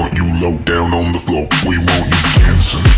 want you low down on the floor. We want you dancing.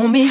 On me.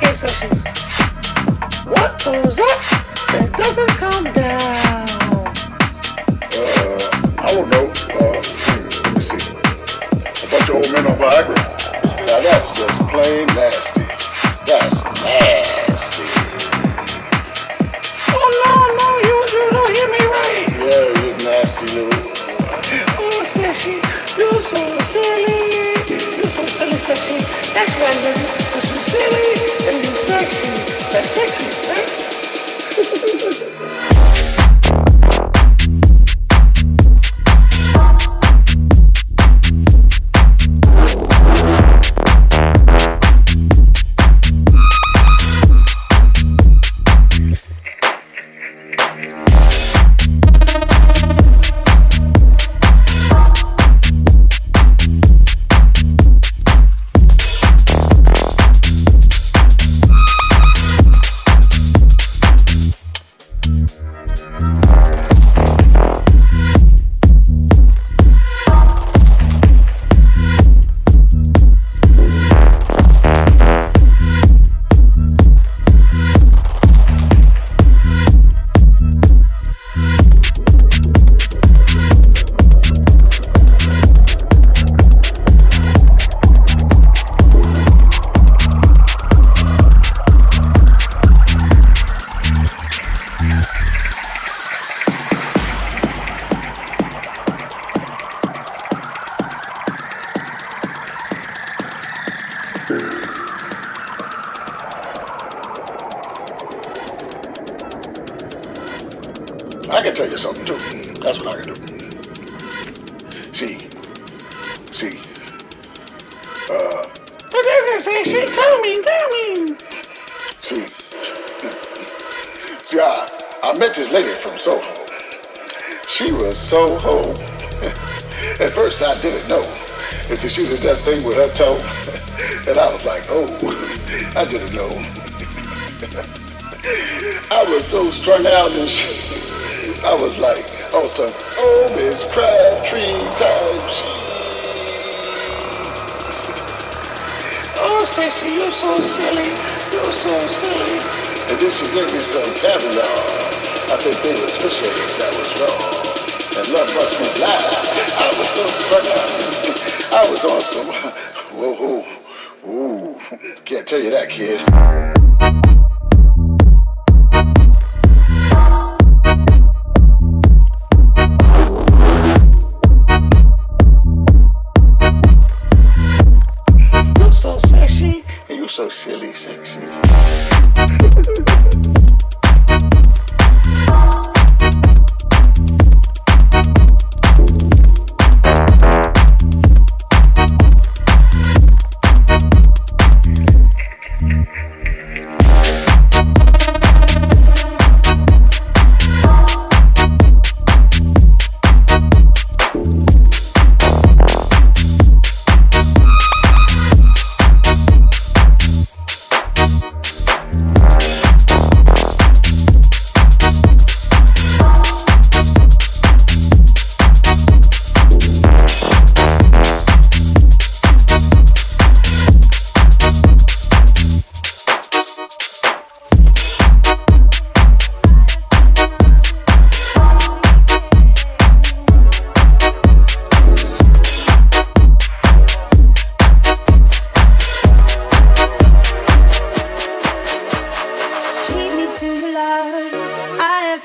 cave session. What goes up, it doesn't come down. I don't know. Let me see. A bunch of old men on Viagra. Now that's just plain nasty. That's nasty. Oh no, no, you don't hear me right. Yeah, you nasty little. Oh, Session, you're so silly. You're so silly, Session. That's why I love you, because you're silly and you're sexy. That's sexy, right? I can tell you something too. That's what I can do. See. But that's the same shit. Tell me. See, I met this lady from Soho. She was Soho. At first I didn't know. Until she did that thing with her toe. And I was like, oh, I didn't know. I was so strung out and shit. I was like, oh, some old Miss Crabtree times. Oh, Sexy, you're so silly. You're so silly. And then she gave me some caviar. I think they was fish eggs that was wrong. And love must be live. I was so strung out. I was on some... Whoa. Can't tell you that, kid. So silly, sexy.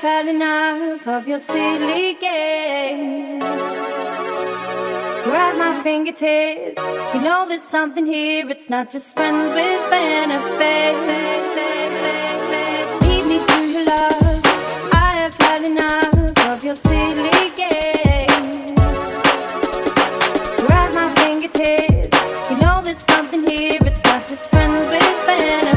Had enough of your silly game. Grab my fingertips. You know there's something here. It's not just friends with benefits. Lead me to your love. I have had enough of your silly game. Grab my fingertips. You know there's something here. It's not just friends with benefits.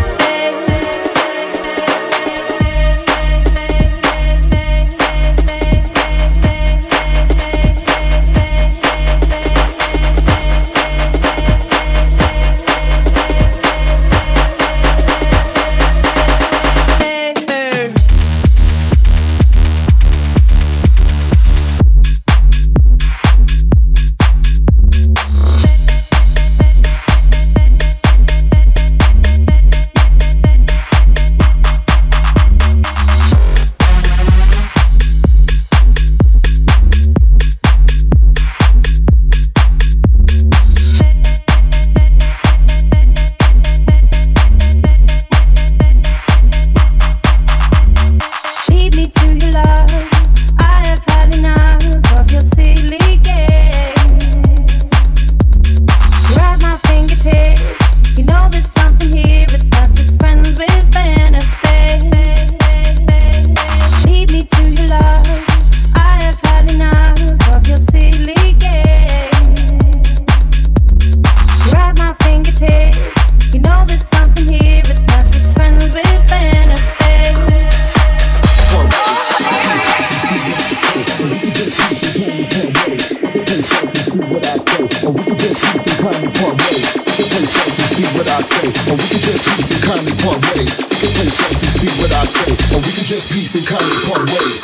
kindly part ways. They play fancy, see what I say, or we can just peace and kindly part ways.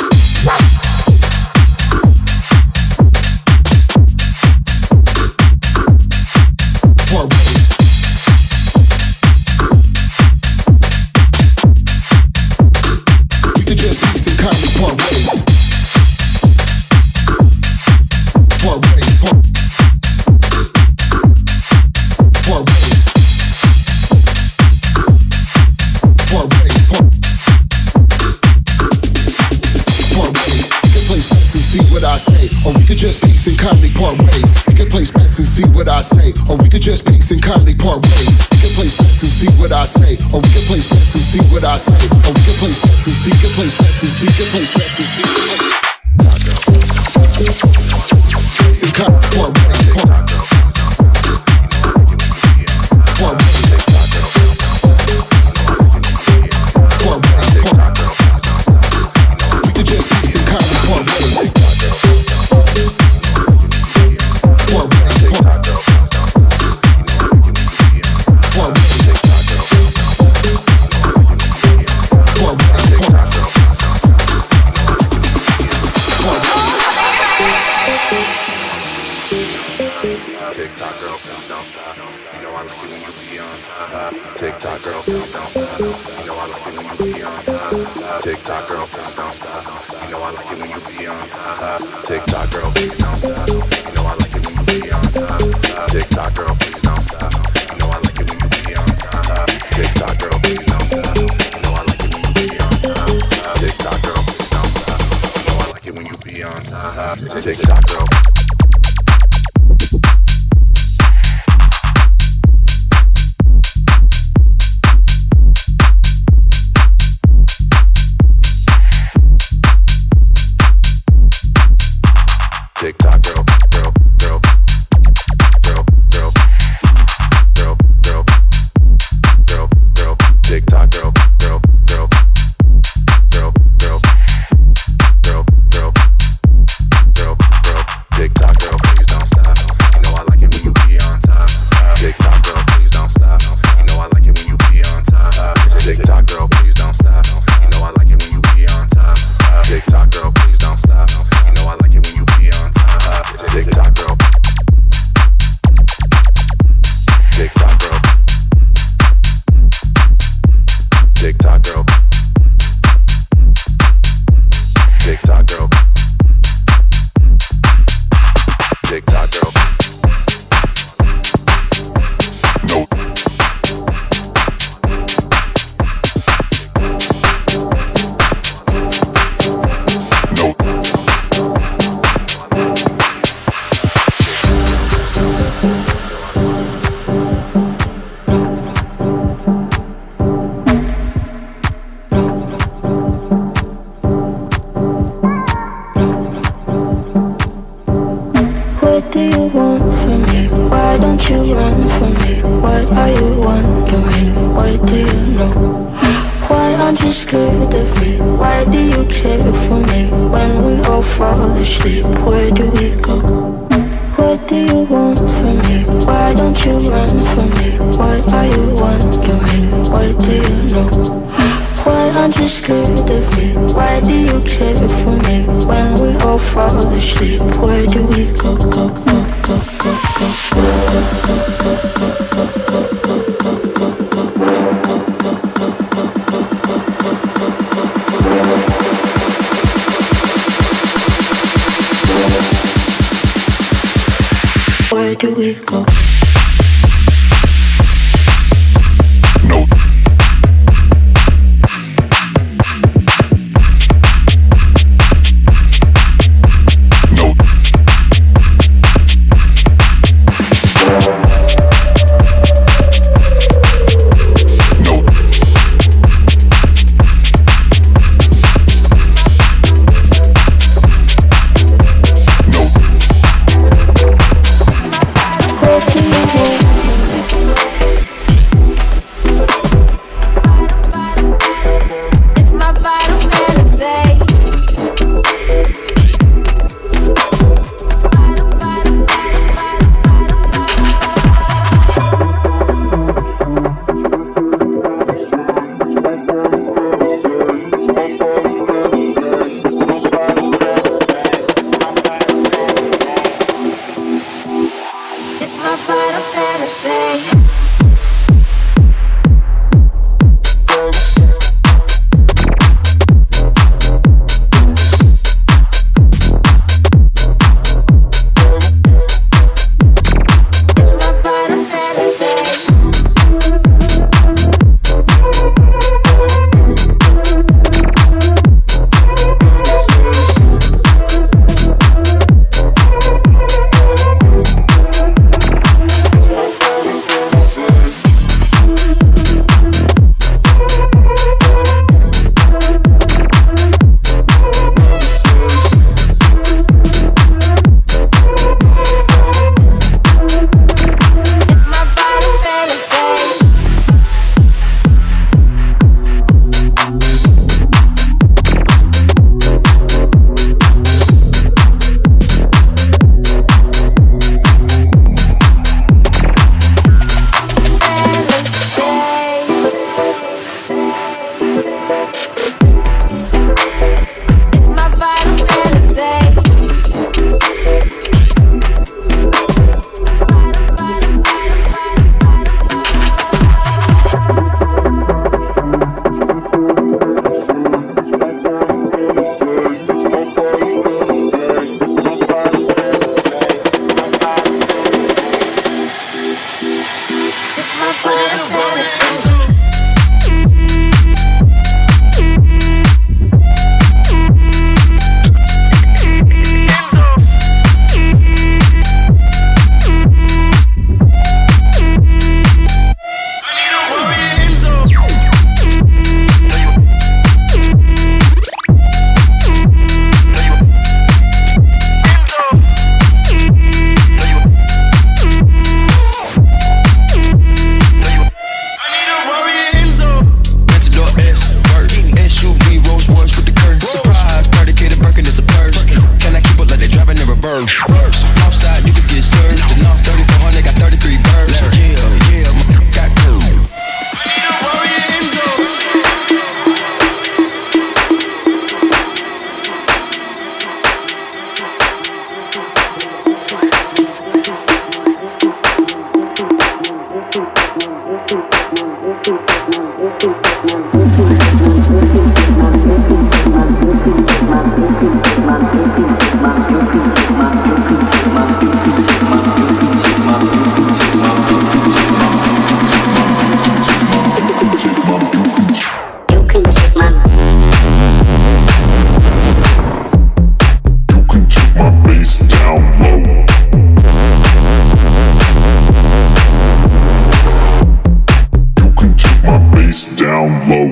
down low.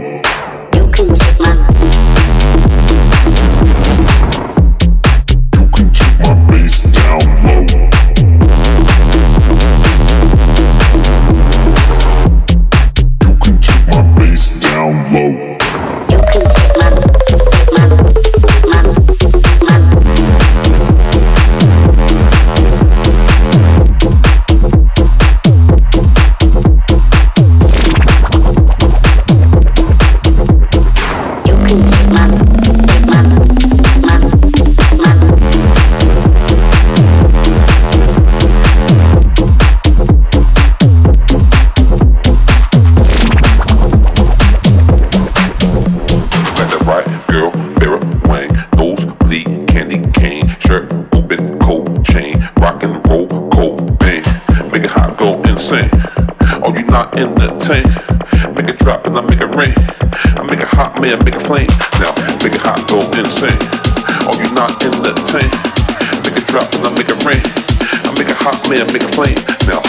You can take my bass down low. You can take my bass down low. You can take my man, make it flame, now make it hot, go insane. Are you not entertained? Make it drop and I make it rain. I make it hot, man, make it flame, now.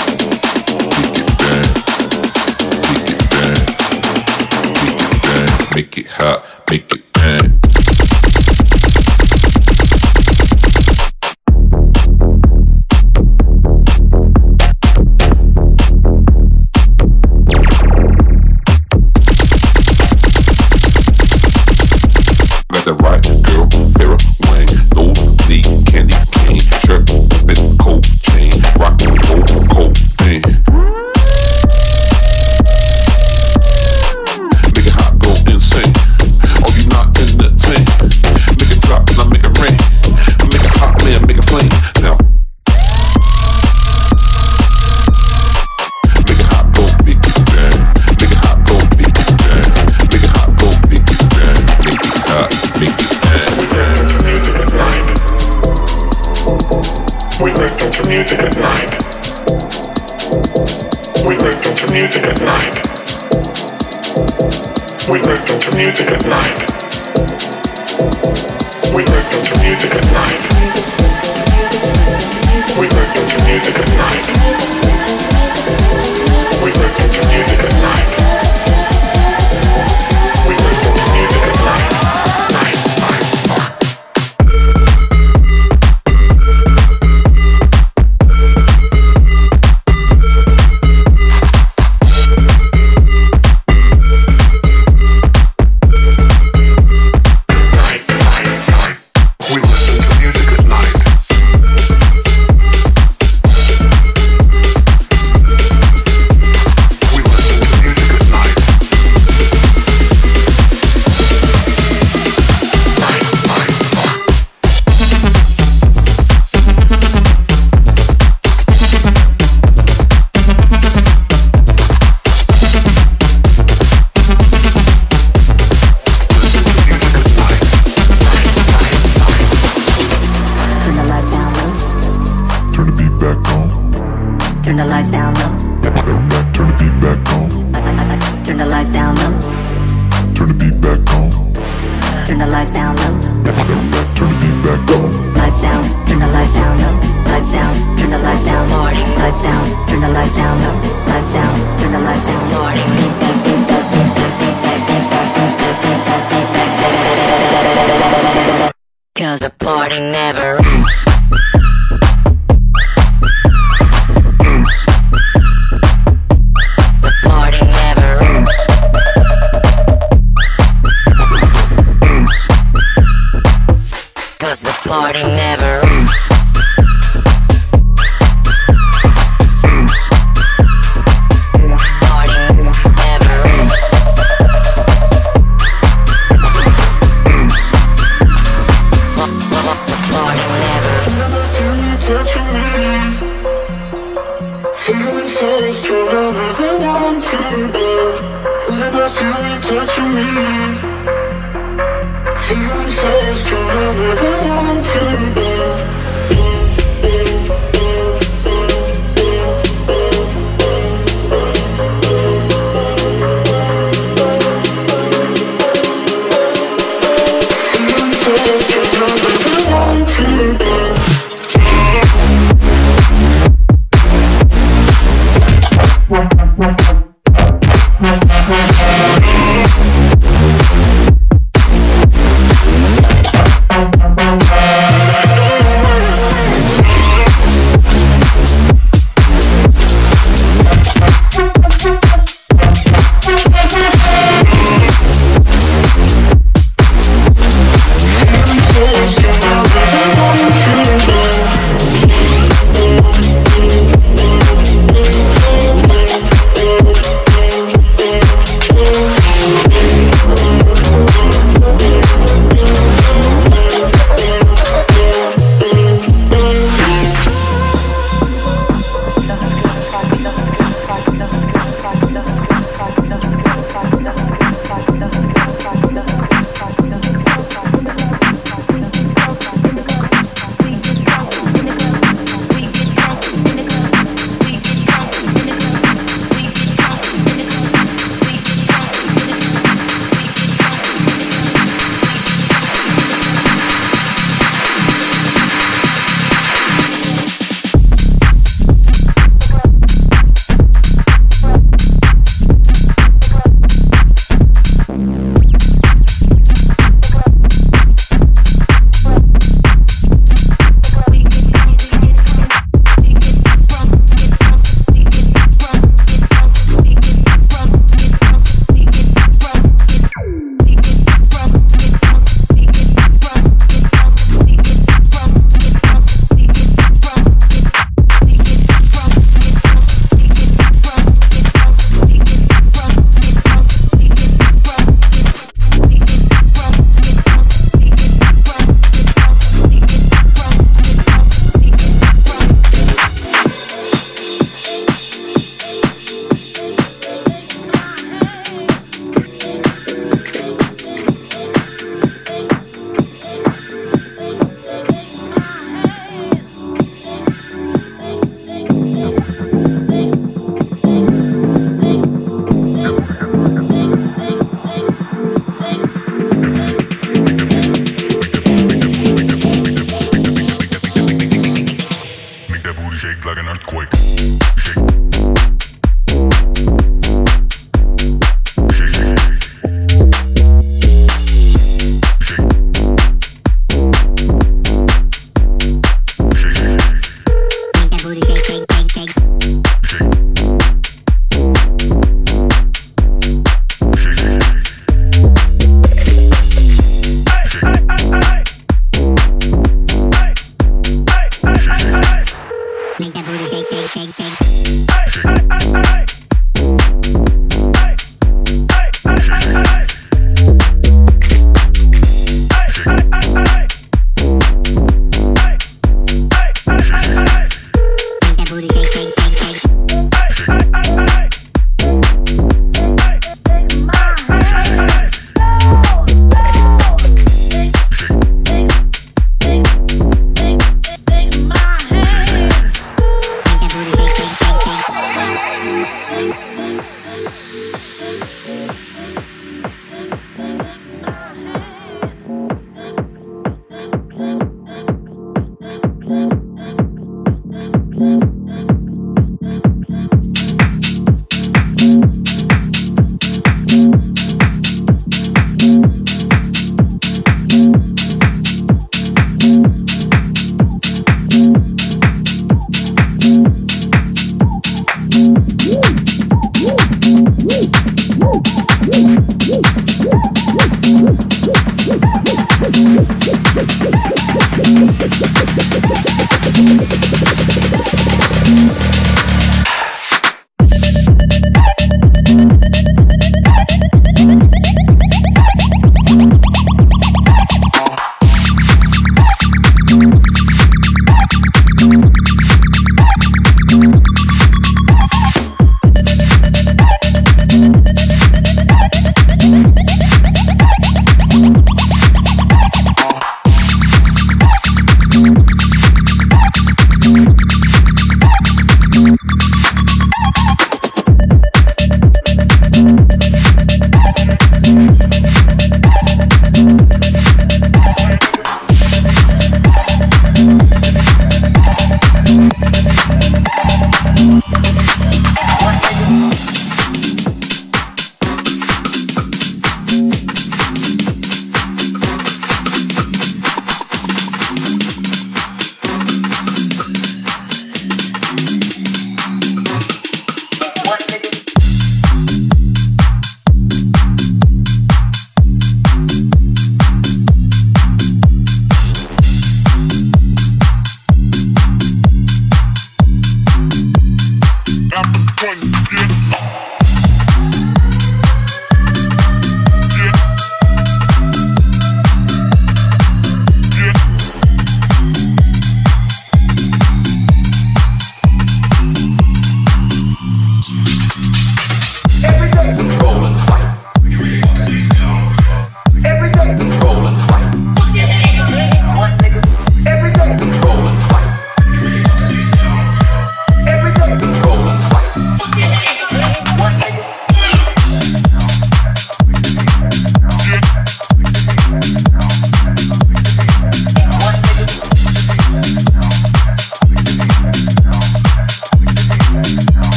Make it bad, make it bad, make it bad. Make it hot, make it bad.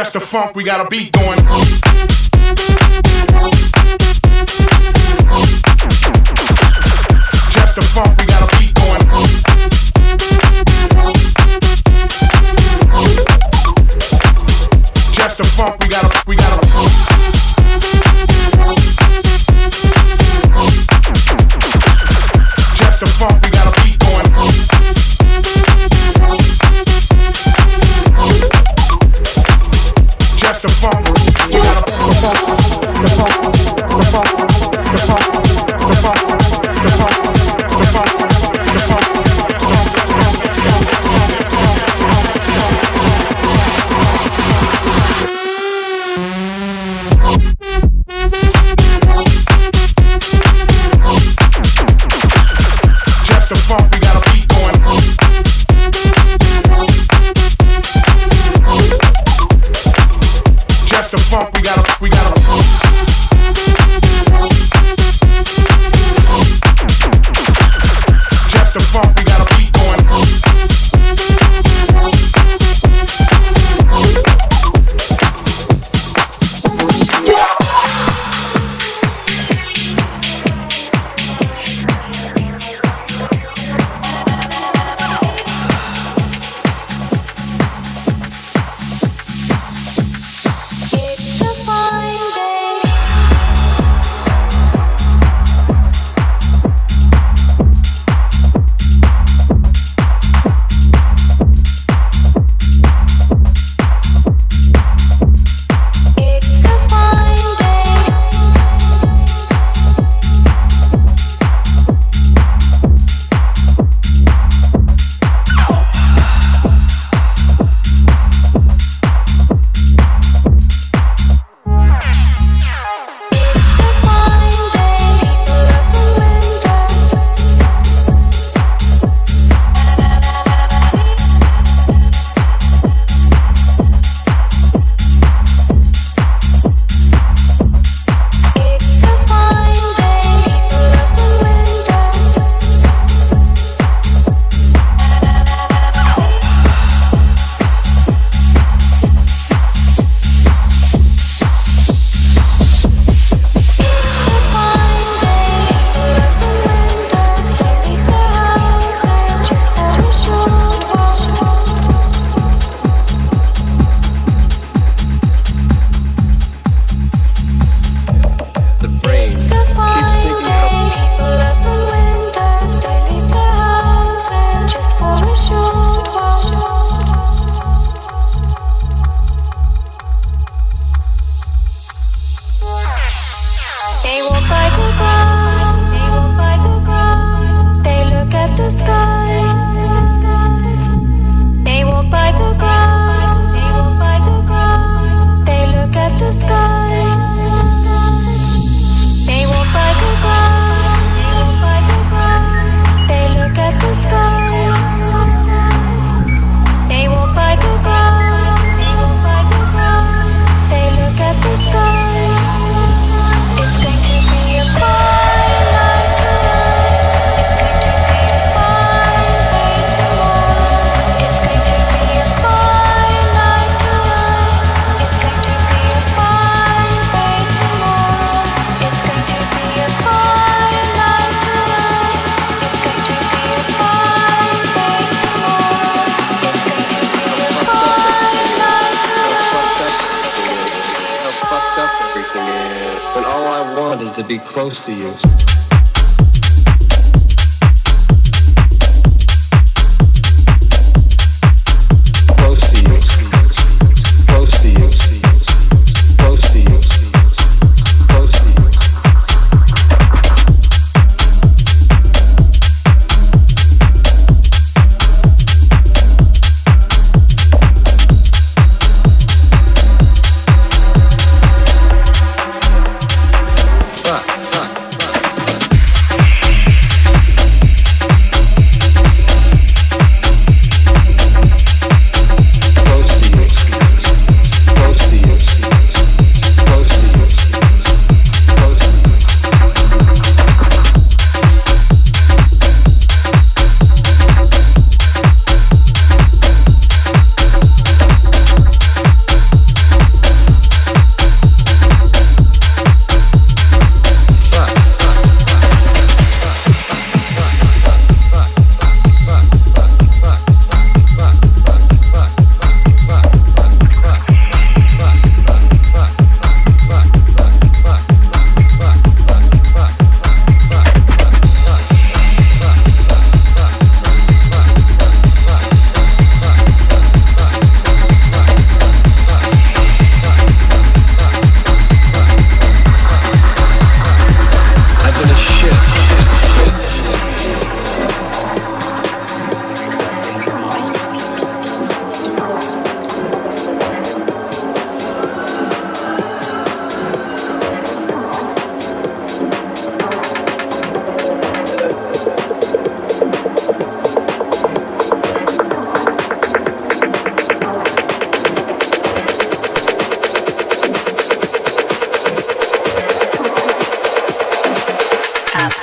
just a funk, we got a beat going. Just a funk, we got a beat going. Just a funk, just a funk, we got a beat going. Just a funk, we got the funk, the funk, the funk, the funk, the funk, the funk, the funk, the funk. Just a funk, we got a beat going. Just a funk, we got a just a funk, we got a beat going. Close to you.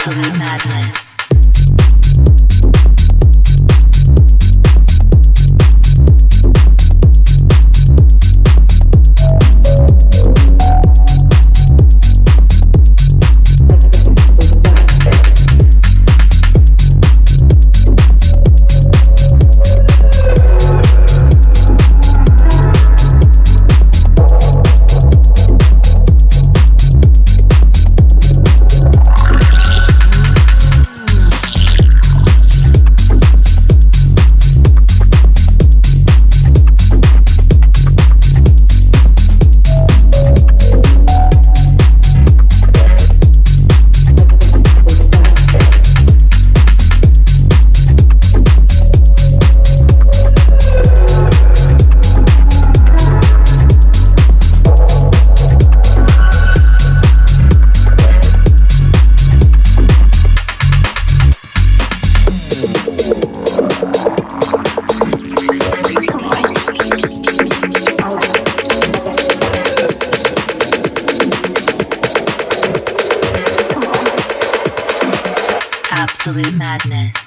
absolute madness. Absolute madness.